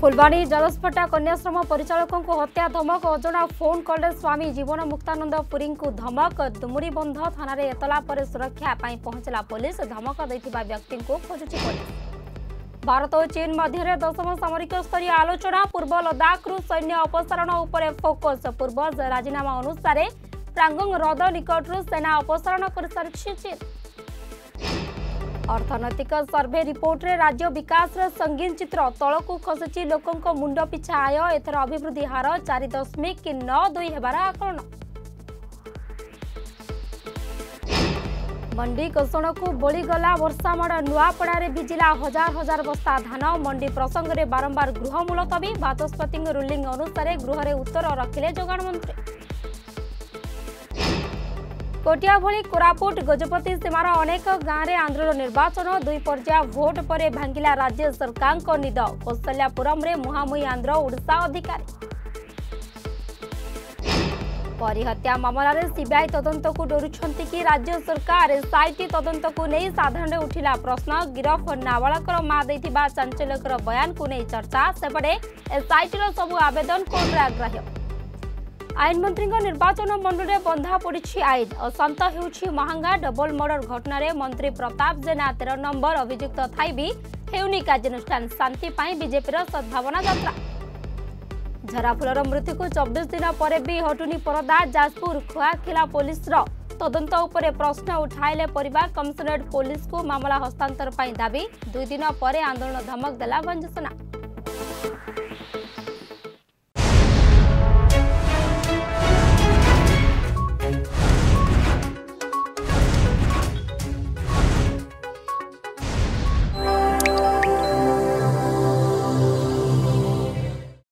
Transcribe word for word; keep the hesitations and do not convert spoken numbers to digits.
फुलवाणी जलस्पटा कन्याश्रम परिचालक को हत्या धमक अजना फोन कल स्वामी जीवन मुक्तानंद पुरी को धमक डुमुरीबंध थाना एतला पर सुरक्षा पहुंचला पुलिस धमक देथिबा व्यक्ति को खोजुची पुलिस। भारत और चीन मध्य दशम सामरिक स्तरीय आलोचना पूर्व लद्दाख रु सैन्य अपसारण उपर फोकस पूर्व राजीनामा अनुसार प्रांगंग हृद निकट सेना अपसारण कर सारी चीन। अर्थनैतिक सर्वे रिपोर्ट रे राज्य विकास रे संगीन चित्र तलकू खसुची लोकों मुंड पिछा आय एथर अभिवृद्धि हार चार दशमिक नौ दुई हेबार आकलन। मंडी घोषण को बोलीगला वर्षामड़ नुआपड़ा रे भिजिला हजार हजार बस्ता धान। मंडी प्रसंग रे बारंबार गृह मुलतवी बाचस्पति रूलिंग अनुसार गृह रे उत्तर रखिले जोगाण मंत्री। कोटिया भली कोरापुट गजपति सीमार अनेक गाँव में आंदोलन निर्वाचन दुई पर्याय भोट पर भांगिला राज्य सरकार को निद। कौशल्यापुरम रे मुहामुही आंध्र ओडिशा अधिकारी। परिहत्या मामलें सीबीआई तदंत को डरुछंती कि राज्य सरकार। एसआईटी तदंत को नहीं साधारण उठिला प्रश्न। गिरफ नाबालक मां देथिबा चांचल्यकर बयान को नहीं चर्चा। सेपटे एसआईटी सबु आवेदन कोर्टे आग्राह्य। आईन मंत्री निर्वाचन मंडल में बंधा पड़ी आईन। अशांत हो महांगा डबल मर्डर घटना रे मंत्री प्रताप जेना तेरह नंबर अभियुक्त थी हेउनी कार्यानुष्ठान। शांति बीजेपी सद्भावना यात्रा। झराफुलर मृत्यु को चौबीस दिन पर भी हटुनी परदा। जाजपुर खुआखिला पुलिस तदंत उपर प्रश्न उठाइले परिवार। कमिशनरेट पुलिस को मामला हस्तांतर दाबी। दुई दिन पर आंदोलन धमक देला वंजसना।